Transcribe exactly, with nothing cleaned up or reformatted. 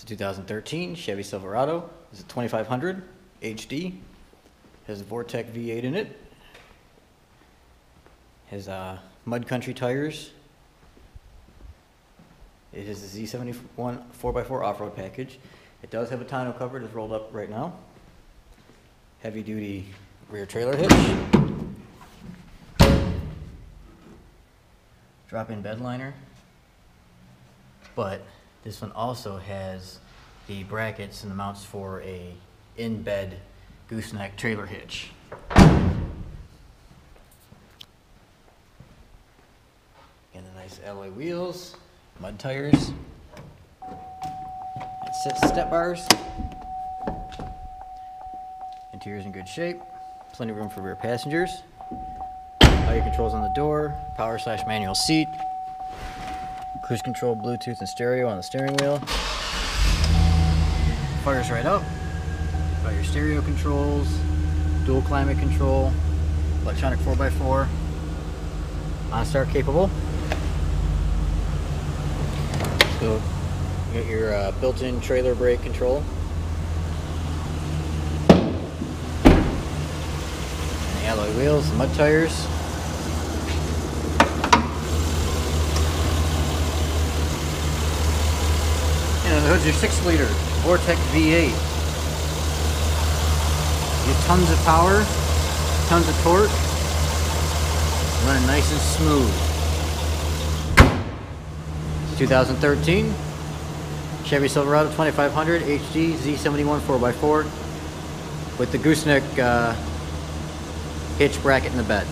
It's a two thousand thirteen Chevy Silverado. It's a twenty-five hundred H D. Has a Vortec V eight in it. Has uh, Mud Country tires. It has a Z seventy-one four by four off-road package. It does have a tonneau cover. It is rolled up right now. Heavy-duty rear trailer hitch. Drop-in bed liner. But this one also has the brackets and the mounts for a in-bed gooseneck trailer hitch. And the nice alloy wheels, mud tires, step bars. Interior's in good shape. Plenty of room for rear passengers. All your controls on the door, power slash manual seat, cruise control, Bluetooth, and stereo on the steering wheel. Fires right up. Got your stereo controls, dual climate control, electronic four by four, OnStar capable. So you got your uh, built-in trailer brake control. And the alloy wheels, the mud tires. And the hood's your six liter Vortec V eight. You get tons of power, tons of torque, running nice and smooth. twenty thirteen Chevy Silverado twenty-five hundred H D Z seventy-one four by four with the gooseneck uh, hitch bracket in the bed.